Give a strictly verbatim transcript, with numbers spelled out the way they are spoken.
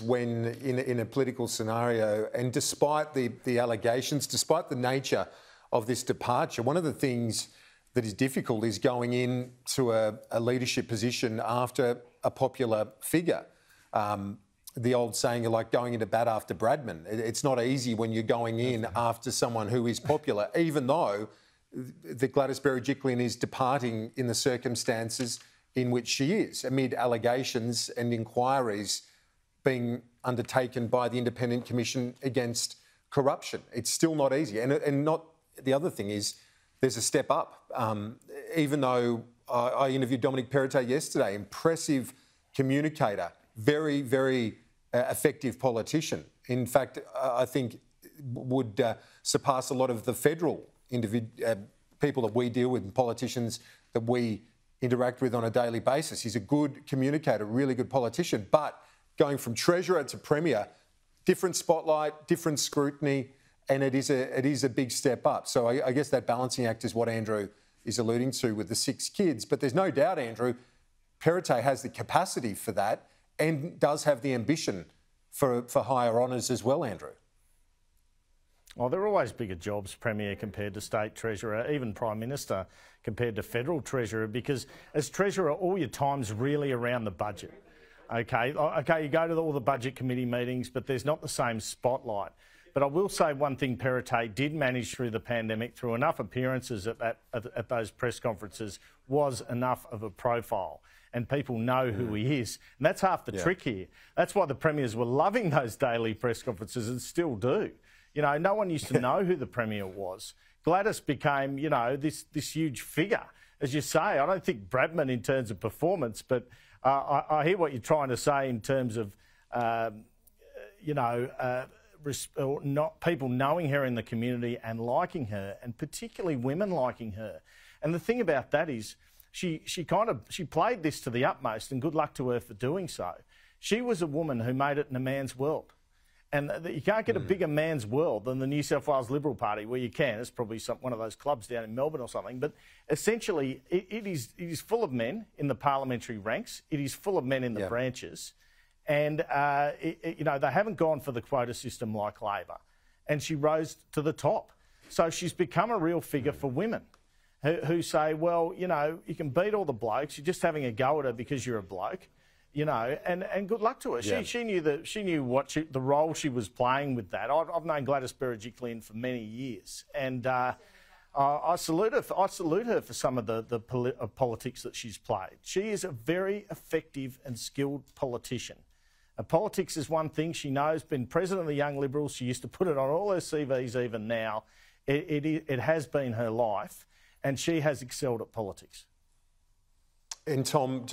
When in, in a political scenario, and despite the, the allegations, despite the nature of this departure, one of the things that is difficult is going in to a, a leadership position after a popular figure. Um, the old saying, like going into bat after Bradman. It, it's not easy when you're going in after someone who is popular, even though the Gladys Berejiklian is departing in the circumstances in which she is, amid allegations and inquiries being undertaken by the Independent Commission against Corruption. It's still not easy. And, and not the other thing is there's a step up. Um, even though I, I interviewed Dominic Perrottet yesterday, impressive communicator, very, very uh, effective politician. In fact, uh, I think would uh, surpass a lot of the federal uh, people that we deal with and politicians that we interact with on a daily basis. He's a good communicator, really good politician, but going from Treasurer to Premier, different spotlight, different scrutiny, and it is a, it is a big step up. So I, I guess that balancing act is what Andrew is alluding to with the six kids. But there's no doubt, Andrew, Perrottet has the capacity for that and does have the ambition for, for higher honours as well, Andrew. Well, they're always bigger jobs, Premier compared to State Treasurer, even Prime Minister compared to Federal Treasurer, because as Treasurer, all your time's really around the budget. Okay, okay, you go to all the budget committee meetings, but there's not the same spotlight. But I will say one thing Perrottet did manage through the pandemic, through enough appearances at, that, at, at those press conferences, was enough of a profile. And people know who he is. And that's half the yeah. trick here. That's why the Premiers were loving those daily press conferences and still do. You know, no one used to know who the Premier was. Gladys became, you know, this, this huge figure. As you say, I don't think Bradman in terms of performance, but uh, I, I hear what you're trying to say in terms of, um, you know, uh, or not people knowing her in the community and liking her, and particularly women liking her. And the thing about that is she, she kind of, she played this to the utmost, and good luck to her for doing so. She was a woman who made it in a man's world. And you can't get a bigger man's world than the New South Wales Liberal Party, where you can. It's probably some, one of those clubs down in Melbourne or something. But essentially, it, it, is, it is full of men in the parliamentary ranks. It is full of men in the yeah. branches. And, uh, it, it, you know, they haven't gone for the quota system like Labor. And she rose to the top. So she's become a real figure for women who, who say, well, you know, you can beat all the blokes. You're just having a go at her because you're a bloke. You know, and, and good luck to her. Yeah. She she knew that she knew what she, the role she was playing with that. I've, I've known Gladys Berejiklian for many years, and uh, I, I salute her. For, I salute her for some of the the poli of politics that she's played. She is a very effective and skilled politician. Uh, politics is one thing she knows. Been president of the Young Liberals. She used to put it on all her C Vs. Even now, it it, it has been her life, and she has excelled at politics. And Tom.